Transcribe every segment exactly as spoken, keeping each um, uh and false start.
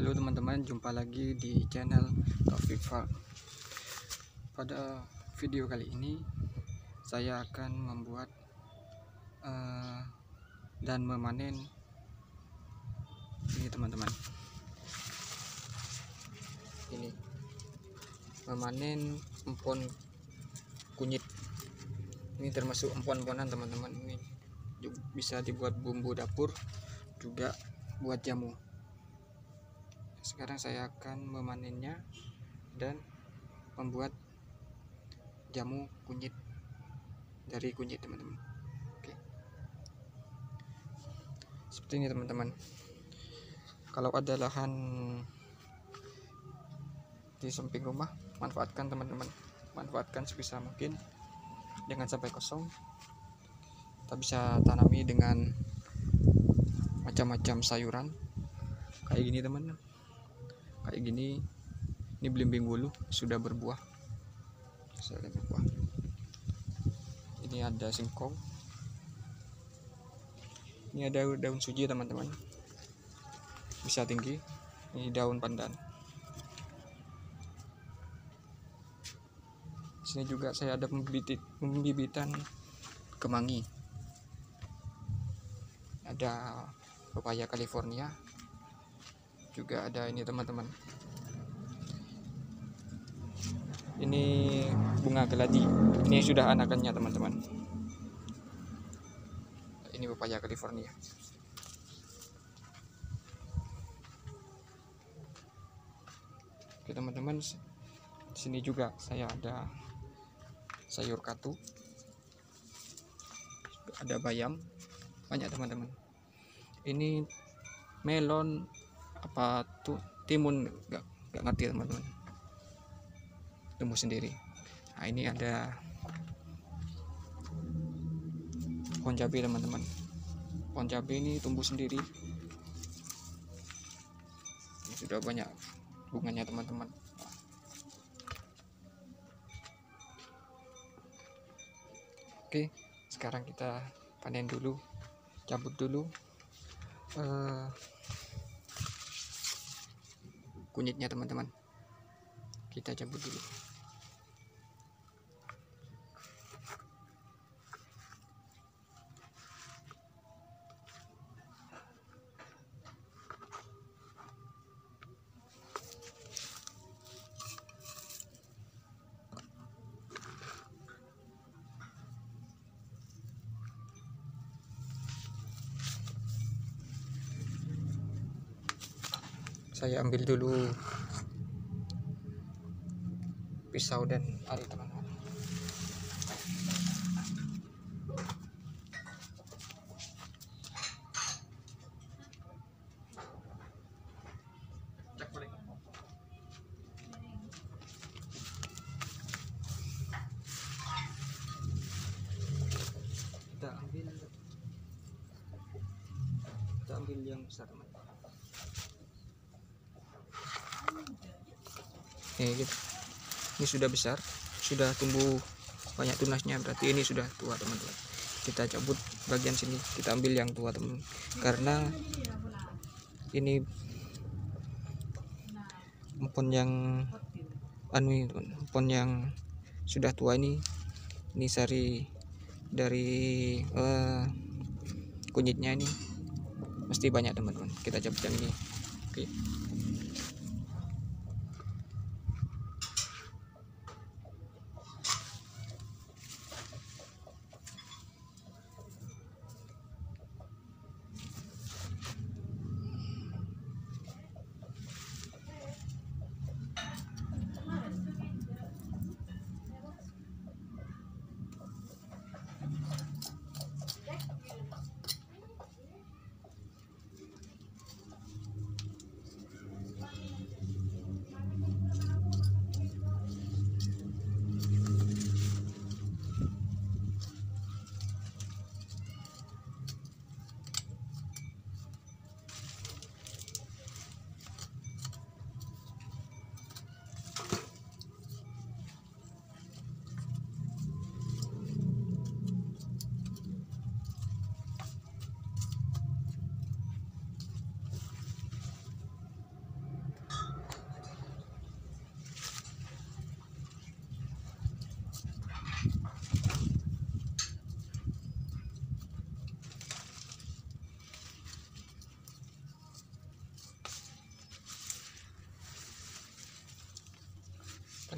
Halo teman-teman, jumpa lagi di channel Taufiq Farm. Pada video kali ini saya akan membuat uh, dan memanen ini teman-teman, ini memanen empon kunyit. Ini termasuk empon-emponan teman-teman, ini bisa dibuat bumbu dapur juga buat jamu. Sekarang saya akan memanennya dan membuat jamu kunyit dari kunyit teman-teman. Oke, seperti ini teman-teman. Kalau ada lahan di samping rumah, manfaatkan teman-teman, manfaatkan sebisa mungkin, jangan sampai kosong. Kita bisa tanami dengan macam-macam sayuran kayak gini teman-teman. Kayak gini, ini belimbing bulu sudah berbuah. Sudah berbuah. Ini ada singkong. Ini ada daun suji teman-teman. Bisa tinggi. Ini daun pandan. Sini juga saya ada pembibit, pembibitan kemangi. Ada pepaya California. Juga ada ini teman-teman, ini bunga keladi, ini sudah anakannya teman-teman. Ini pepaya California. Oke teman-teman, sini juga saya ada sayur katu, ada bayam, banyak teman-teman. Ini melon apa tuh, timun, gak, gak ngerti teman-teman, tumbuh sendiri. Nah ini ada pohon cabai teman-teman, pohon cabai ini tumbuh sendiri, ini sudah banyak bunganya teman-teman. Oke, sekarang kita panen dulu, cabut dulu uh, kunyitnya teman-teman, kita cabut dulu. Saya ambil dulu pisau dan ari teman-teman. Kita ambil, kita ambil yang besar teman-teman. Ini, gitu. Ini sudah besar, sudah tumbuh banyak tunasnya, berarti ini sudah tua teman-teman. Kita cabut bagian sini, kita ambil yang tua teman, karena ini empon yang anu teman, empon yang sudah tua ini, ini sari dari uh, kunyitnya ini mesti banyak teman-teman. Kita cabut yang ini, oke.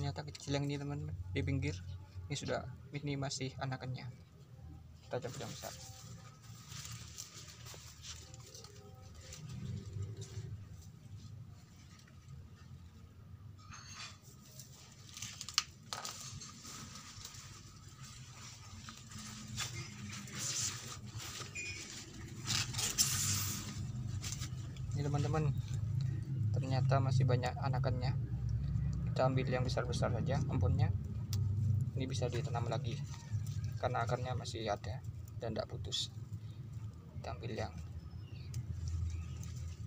ternyata kecil yang ini teman-teman, di pinggir ini sudah, ini masih anakannya, tajam sudah besar. Teman-teman, ternyata masih banyak anakannya, kita ambil yang besar-besar saja embunnya. Ini bisa ditanam lagi karena akarnya masih ada dan tidak putus. Kita ambil yang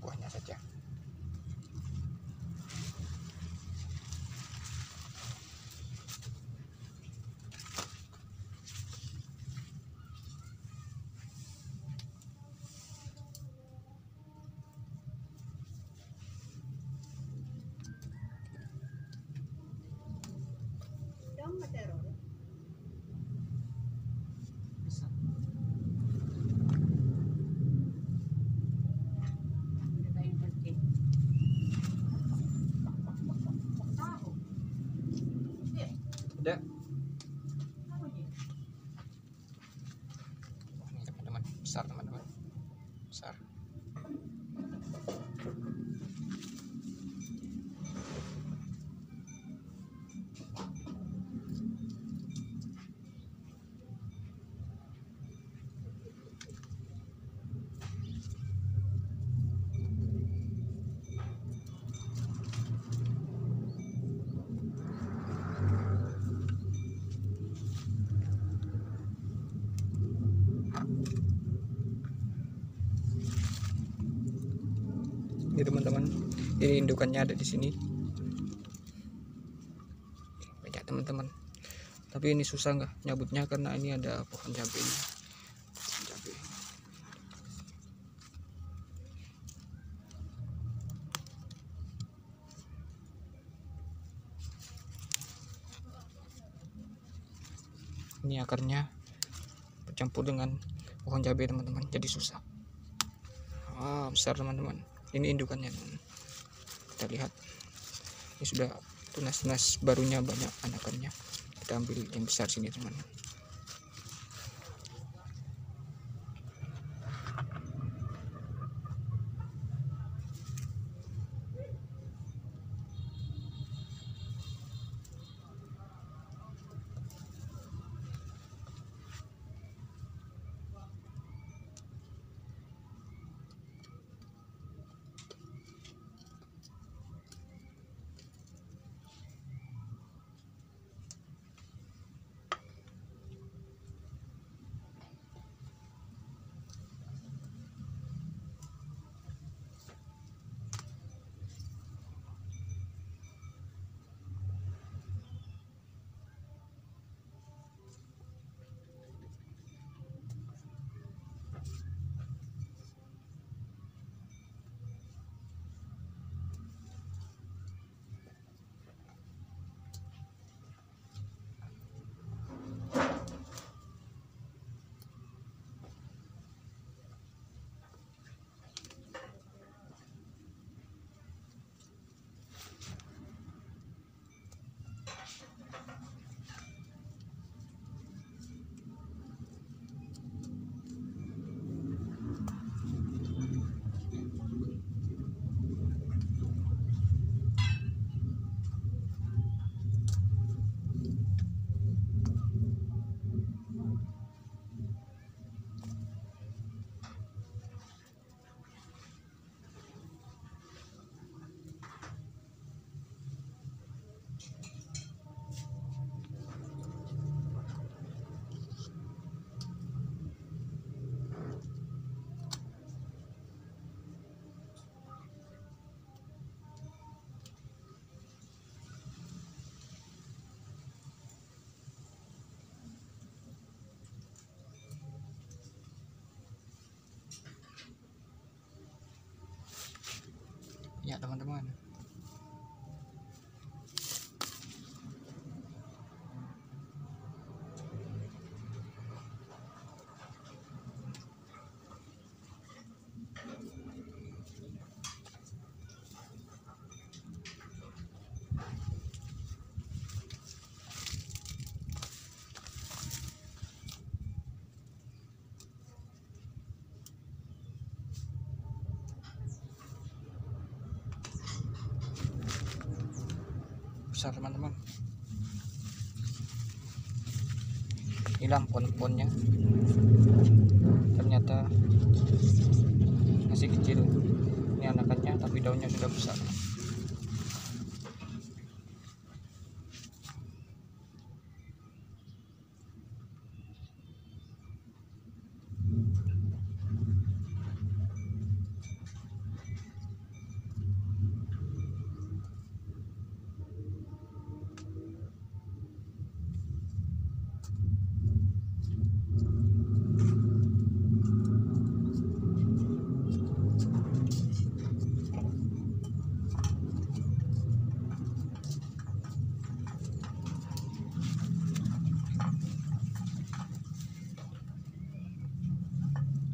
buahnya saja. Ada. Oh, ini teman-teman, besar teman-teman, besar. Ini teman-teman, ini indukannya ada di sini banyak teman-teman, tapi ini susah nggak nyabutnya karena ini ada pohon cabenya. Cabe ini akarnya bercampur dengan pohon cabe teman-teman, jadi susah. Ah, besar teman-teman. Ini indukannya, kita lihat, ini sudah tunas-tunas barunya, banyak anakannya. Kita ambil yang besar sini teman. Ya teman-teman, besar teman-teman. Hilang pohon-pohonnya, ternyata masih kecil. Ini anakannya, tapi daunnya sudah besar.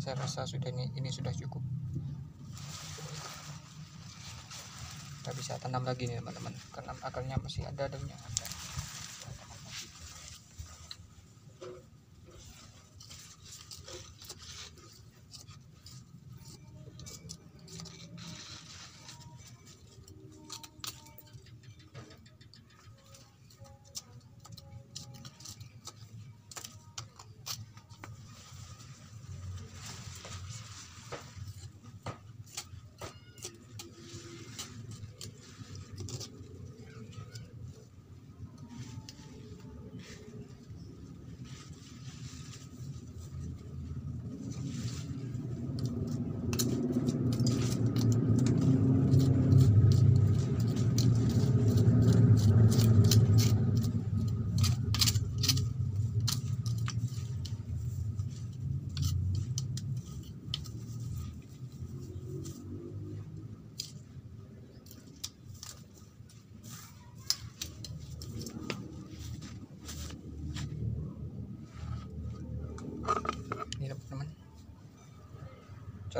Saya rasa sudah ini, ini sudah cukup. Kita bisa tanam lagi nih teman-teman, karena akarnya masih ada, daunnya ada.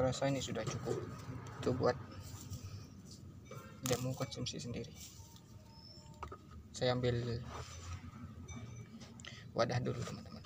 Saya rasa ini sudah cukup untuk buat jamu konsumsi sendiri. Saya ambil wadah dulu teman-teman.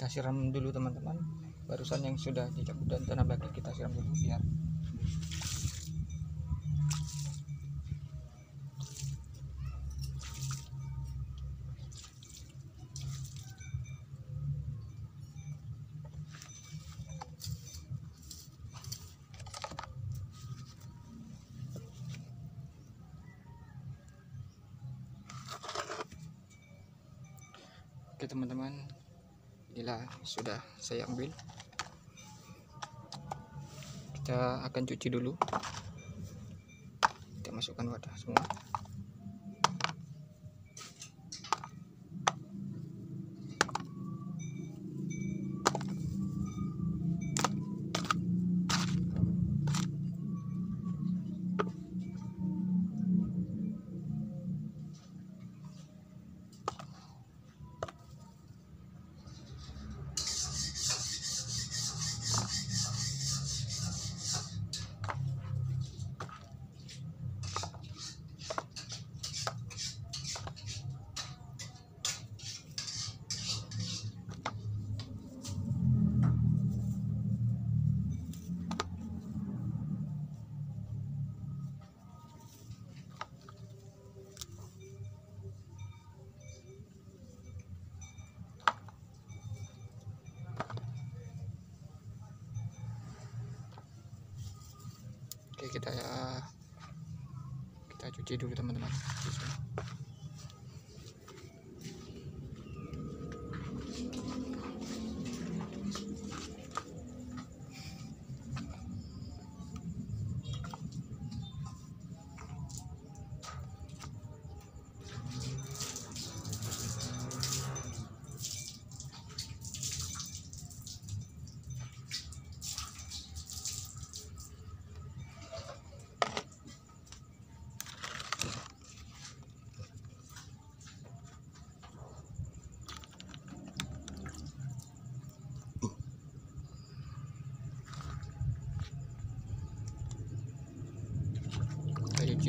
Kita siram dulu teman-teman, barusan yang sudah dicabut dan tanam lagi kita siram dulu biar oke teman-teman. Inilah sudah saya ambil. Kita akan cuci dulu. Kita masukkan wadah semua. Oke, kita kita cuci dulu teman-teman.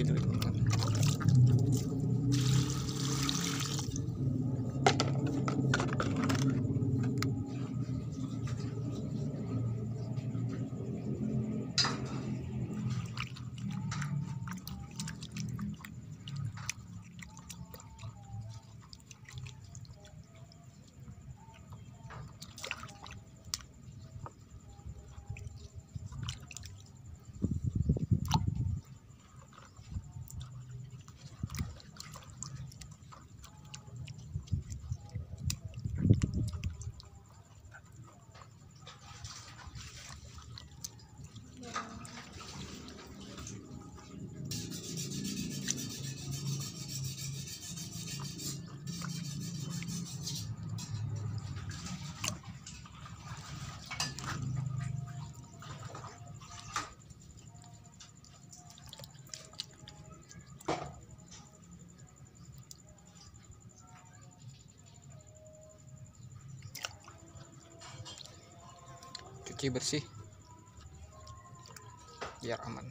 situ itu. Cuci bersih biar aman.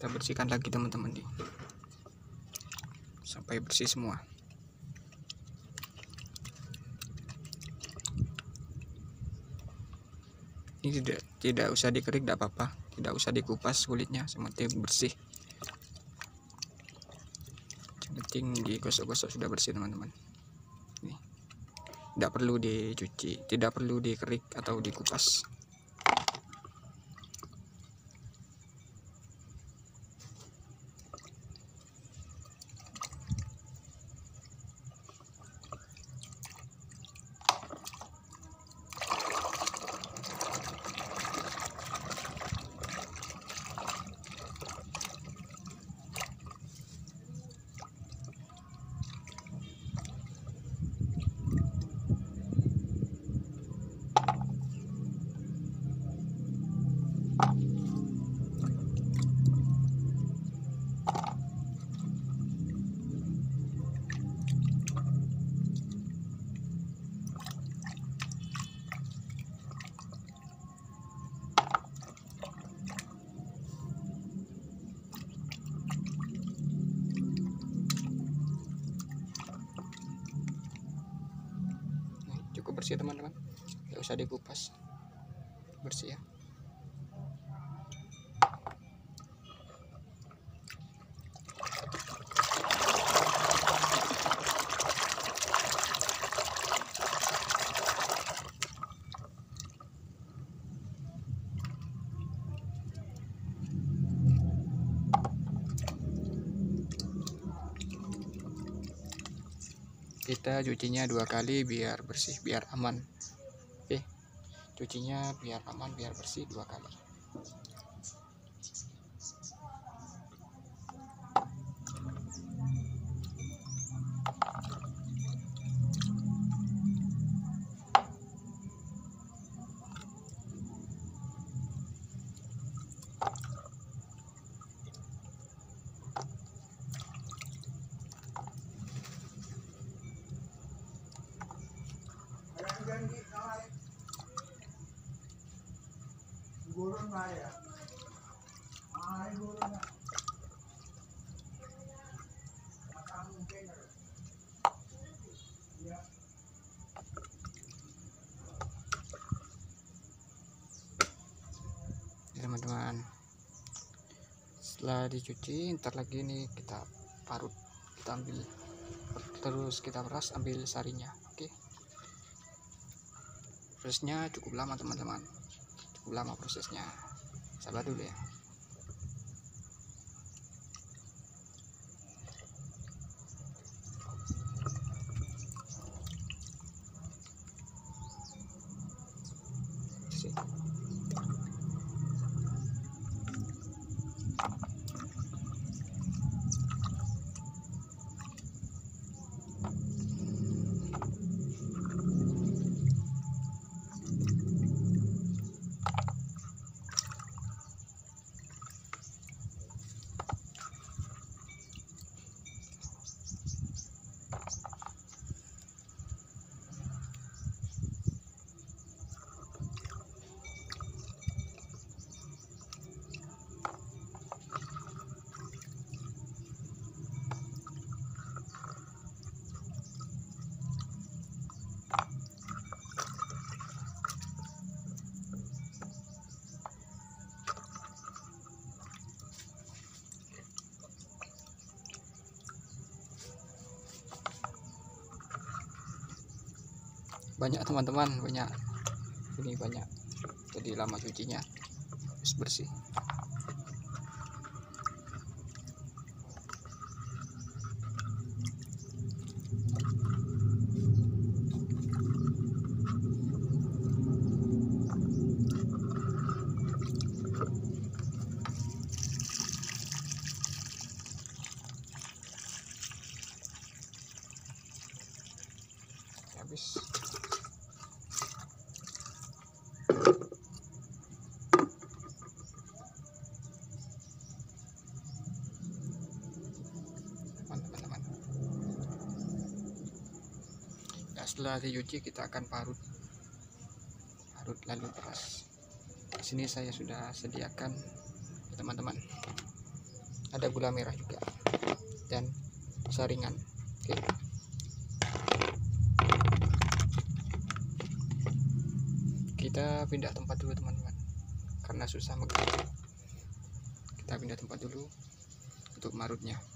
Kita bersihkan lagi teman-teman nih, sampai bersih semua. Ini tidak tidak usah dikerik, tidak apa-apa, tidak usah dikupas kulitnya, sementing bersih. Sementing digosok-gosok sudah bersih teman-teman. Nih, tidak perlu dicuci, tidak perlu dikerik atau dikupas. cukup bersih teman-teman, nggak usah dikupas, bersih ya. Kita cucinya dua kali biar bersih, biar aman. Oke, cucinya biar aman, biar bersih dua kali. Teman-teman, setelah dicuci, ntar lagi nih kita parut, kita ambil terus kita peras, ambil sarinya. Oke, prosesnya cukup lama teman-teman, cukup lama prosesnya, sabar dulu ya. Banyak teman-teman, banyak ini, banyak, jadi lama cucinya, harus bersih. Habis setelah dicuci kita akan parut, parut lalu peras. Di sini saya sudah sediakan teman-teman, ada gula merah juga dan saringan. Oke, kita pindah tempat dulu teman-teman, karena susah megang. Kita pindah tempat dulu untuk marutnya.